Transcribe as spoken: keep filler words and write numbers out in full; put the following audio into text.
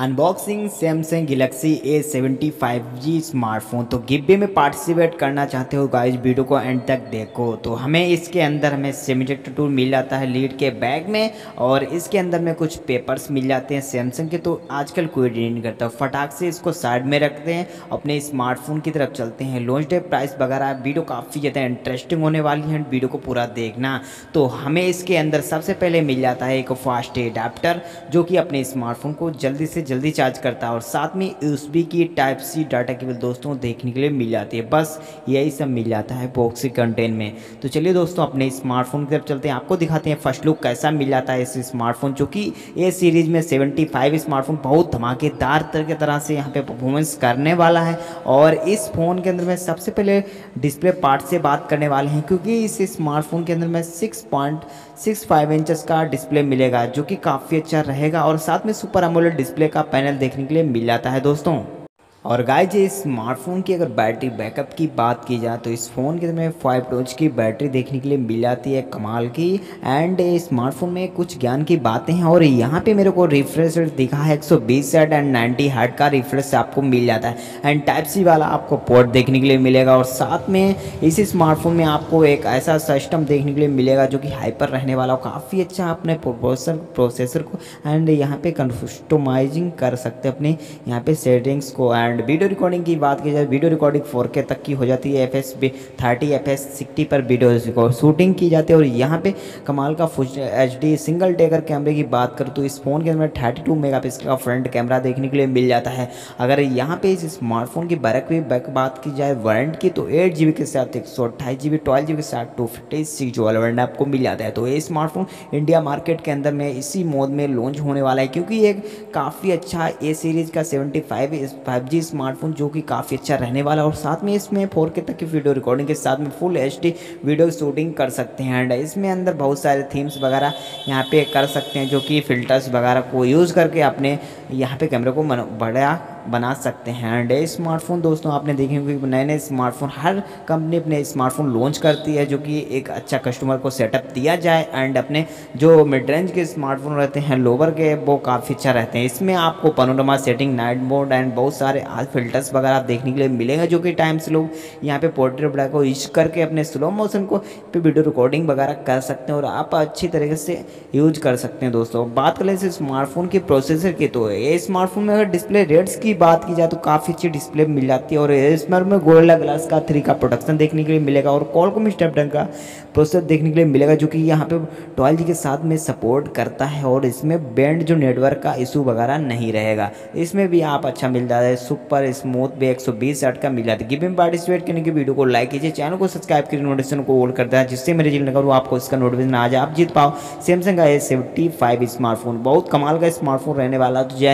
Unboxing Samsung Galaxy A seventy five G smartphone. तो giveaway में participate करना चाहते हो गाइस, वीडियो को एंड तक देखो। तो हमें इसके अंदर हमें सेमीटेक्ट टूल मिल जाता है लीड के बैग में, और इसके अंदर में कुछ पेपर्स मिल जाते हैं सैमसंग के। तो आजकल कोई डील नहीं करता, फटाक से इसको साइड में रखते हैं, अपने स्मार्टफोन की तरफ चलते हैं। लॉन्च डेट, प्राइस वगैरह, वीडियो काफ़ी ज़्यादा इंटरेस्टिंग होने वाली है, वीडियो को पूरा देखना। तो हमें इसके अंदर सबसे पहले मिल जाता है एक फास्ट एडाप्टर, जो कि अपने स्मार्टफोन को जल्दी से जल्दी चार्ज करता है, और साथ में यूएसबी की टाइप सी डाटा केबल दोस्तों देखने के लिए मिल जाती है। बस यही सब मिल जाता है बॉक्स के कंटेन में। तो चलिए दोस्तों अपने स्मार्टफोन की तरफ चलते हैं, आपको दिखाते हैं फर्स्ट लुक कैसा मिल जाता है इस स्मार्टफोन, जो कि ए सीरीज में सेवेंटी फाइव स्मार्टफोन बहुत धमाकेदार तरह की तरह से यहाँ पे परफॉर्मेंस करने वाला है। और इस फ़ोन के अंदर में सबसे पहले डिस्प्ले पार्ट से बात करने वाले हैं, क्योंकि इस स्मार्टफोन के अंदर में six point six five inches का डिस्प्ले मिलेगा, जो कि काफ़ी अच्छा रहेगा, और साथ में सुपर एमोलेड डिस्प्ले का पैनल देखने के लिए मिल जाता है दोस्तों। और गाइज इस स्मार्टफोन की अगर बैटरी बैकअप की बात की जाए, तो इस फ़ोन के अंदर में फाइव टॉर्च की बैटरी देखने के लिए मिल जाती है कमाल की। एंड स्मार्टफोन में कुछ ज्ञान की बातें हैं, और यहाँ पे मेरे को रिफ्रेश रेट दिखा है एक सौ बीस सेट एंड नाइन्टी हर्ट्ज का रिफ्रेश आपको मिल जाता है। एंड टाइप सी वाला आपको पोर्ट देखने के लिए मिलेगा, और साथ में इस स्मार्टफोन में आपको एक ऐसा सिस्टम देखने के लिए मिलेगा जो कि हाइपर रहने वाला हो, काफ़ी अच्छा अपने प्रोसेसर प्रोसेसर को एंड यहाँ पर कस्टमाइजिंग कर सकते अपने यहाँ पर सेटिंग्स को। एंड वीडियो रिकॉर्डिंग की बात की जाए, वीडियो रिकॉर्डिंग फोर के तक की हो जाती है, F S thirty F S sixty पर वीडियो रिकॉर्ड शूटिंग की जाती है। और यहाँ पे कमाल का फुल एचडी सिंगल टेकर कैमरे की बात करूँ, तो इस फ़ोन के अंदर थर्टी टू मेगापिक्सल का फ्रंट कैमरा देखने के लिए मिल जाता है। अगर यहाँ पे इस स्मार्टफोन की बैक बैक बात की जाए वारंट की, तो एट जी बी के साथ एक सौ अट्ठाईस G B twelve G B के साथ टू फिफ्टी सिक्स जो वारंट आपको मिल जाता है। तो ये स्मार्टफोन इंडिया मार्केट के अंदर में इसी मोड में लॉन्च होने वाला है, क्योंकि एक काफ़ी अच्छा ए सीरीज़ का सेवेंटी फाइव जी स्मार्टफोन जो कि काफ़ी अच्छा रहने वाला, और साथ में इसमें फोर के तक की वीडियो रिकॉर्डिंग के साथ में फुल एचडी वीडियो शूटिंग कर सकते हैं। एंड इसमें अंदर बहुत सारे थीम्स वगैरह यहाँ पे कर सकते हैं, जो कि फिल्टर्स वगैरह को यूज़ करके अपने यहाँ पे कैमरे को बढ़ा बना सकते हैं। एंड ये स्मार्टफोन दोस्तों आपने देखेंगे कि नए नए स्मार्टफोन हर कंपनी अपने स्मार्टफोन लॉन्च करती है, जो कि एक अच्छा कस्टमर को सेटअप दिया जाए। एंड अपने जो मिड रेंज के स्मार्टफोन रहते हैं लोअर के, वो काफ़ी अच्छा रहते हैं। इसमें आपको panorama setting, night mode and बहुत सारे आज फिल्टर्स वगैरह देखने के लिए मिलेंगे, जो कि टाइम्स लोग यहाँ पे पोर्ट्रेट ब्लैक को यूज करके अपने स्लो मोशन को पे वीडियो रिकॉर्डिंग वगैरह कर सकते हैं, और आप अच्छी तरीके से यूज कर सकते हैं। दोस्तों बात करें इस स्मार्टफोन के प्रोसेसर की, तो ये स्मार्टफोन में अगर डिस्प्ले रेट्स की बात की जाए तो काफ़ी अच्छी डिस्प्ले मिल जाती है, और इसमें में गोरिल्ला ग्लास का थ्री का प्रोडक्शन देखने के लिए मिलेगा, और कॉलकॉम स्नैपड्रैगन का प्रोसेसर देखने के लिए मिलेगा, जो कि यहाँ पे ट्वेल्व जी के साथ में सपोर्ट करता है, और इसमें बैंड जो नेटवर्क का इशू वगैरह नहीं रहेगा। इसमें भी आप अच्छा मिल जाता है, सुपर स्मूथ भी एक सौ बीस हर्ट्ज का मिल जाता है। गिव में पार्टिसिपेट करने की वीडियो को लाइक कीजिए, चैनल को सब्सक्राइब कीजिए, नोटिफिकेशन को ऑल कर देना, जिससे मेरे जिल करूँ आपको इसका नोटिफिकेशन आ जाए, आप जीत पाओ सैमसंग का ए सेवेंटी फाइव स्मार्टफोन। बहुत कमाल का स्मार्टफोन रहने वाला। तो